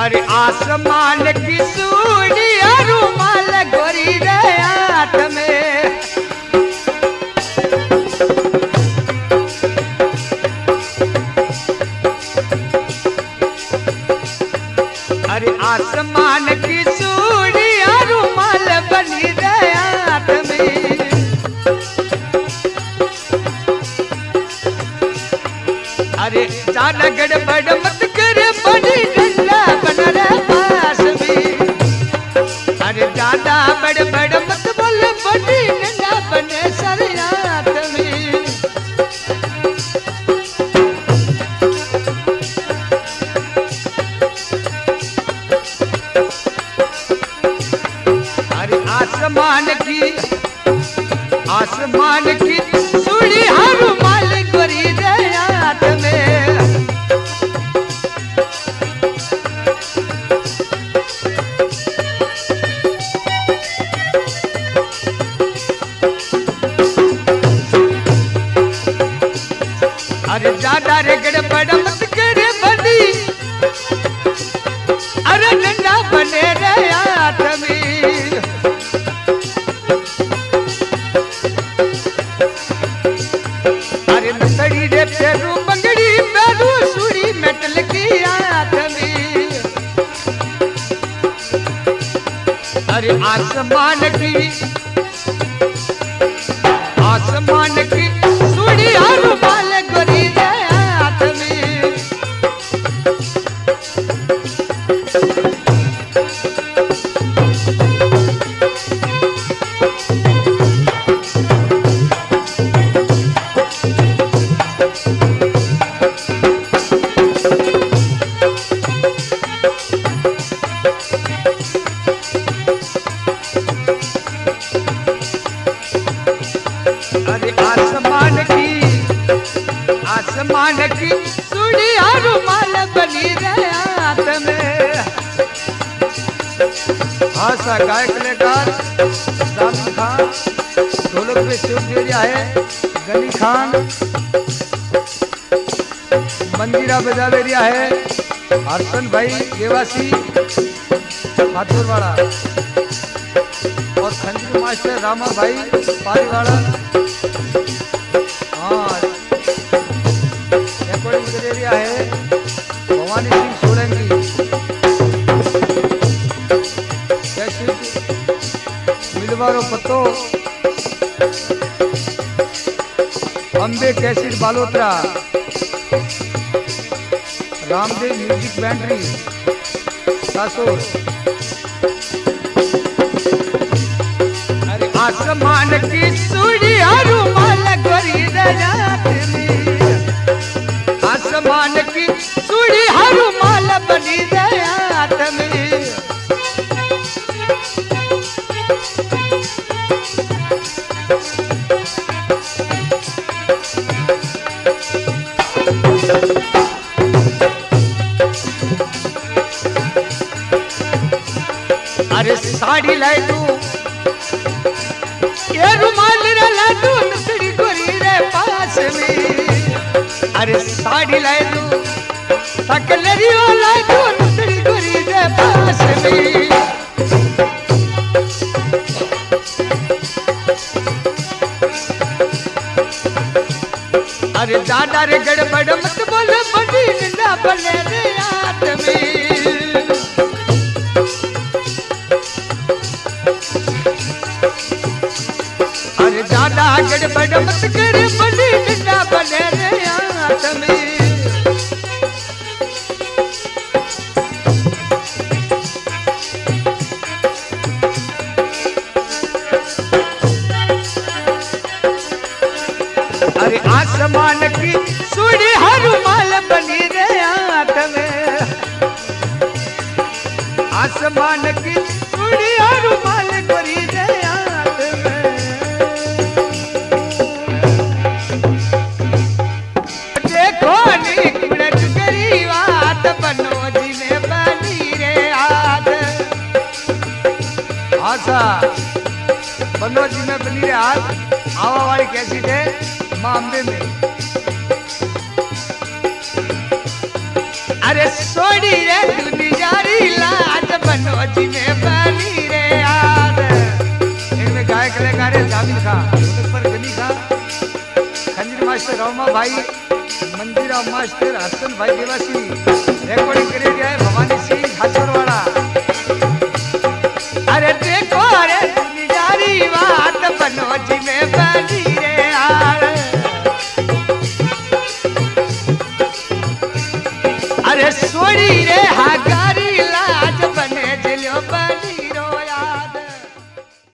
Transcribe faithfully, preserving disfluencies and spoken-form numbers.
अरे आसमान की सूरी रूमाल गोरी रे हाथ में अरे आसमान की सूरी रूमाल बनी रे हाथ में अरे जान गड़बड़ मत कर बड़ी गल्ला बन रे पास में अरे ज्यादा बड़बड़ मत बोल बड़ी गल्ला बने सर रात में अरे आसमान की आसमान की सुड़ी हरू माल गोरी रे हाथ में अरे ज्यादा रेगड़ बड़ा मत करे बदी अरे डंडा बने रे हाथ में अरे नसड़ी रे पेरू बंगड़ी पेरू सुड़ी मेटल की हाथ में अरे आसमान की आसमान की सुड़ी हर बाल गोरी रे हाथ में अरे आसमान की आसमान की सुड़ी हरु माल बनी रे हाथ में आशा गायक कलाकार शाम खान ढोलक पे शिवदेव है गनी खान मंदिरा बजावेरिया है हर्षन भाई देवासी माथुरवाड़ा और खंजू मास्टर रामा भाई पारीवाड़ा है भवानी सिंह सोलंकी मिलवारो पत्तो अम्बे कैसेट बालोत्रा रामदेव म्यूजिक बैंड्री सासोर अरे आसमान की सुड़ी हरु माल गोरी रे रात में आसमान की सुड़ी हरु माल बनी रे हाथ में अरे साड़ी लाई तू ये रुमाल रे ला तू नसड़ी गोरी रे पास में अरे साड़ी लाए तू सकलेरियो लाए तू नसड़ी गोरी रे पास में अरे ज्यादा रे गड़बड़ मत बोल बड़ी ना बने रे हाथ में अरे ज्यादा गड़बड़ मत कर बड़ी ना बने रे अरे आसमान की सुड़ी हरु माल बनी रे हाथ में आसमान की सुड़ी हरु माल बनी रे हाथ में बनोज में बनी रहे हाथ आवा वाली कैसी थे मामले में अरे सोड़ी रे तू निजारी सोच में बनी रे यार। एक में गायक लेकर जामिन खा पर गनी खा खंजर मास्टर रामा भाई मंदिरा मास्टर हसन भाई देवासी रिकॉर्डिंग करी है भवानी सिंह हाथोर।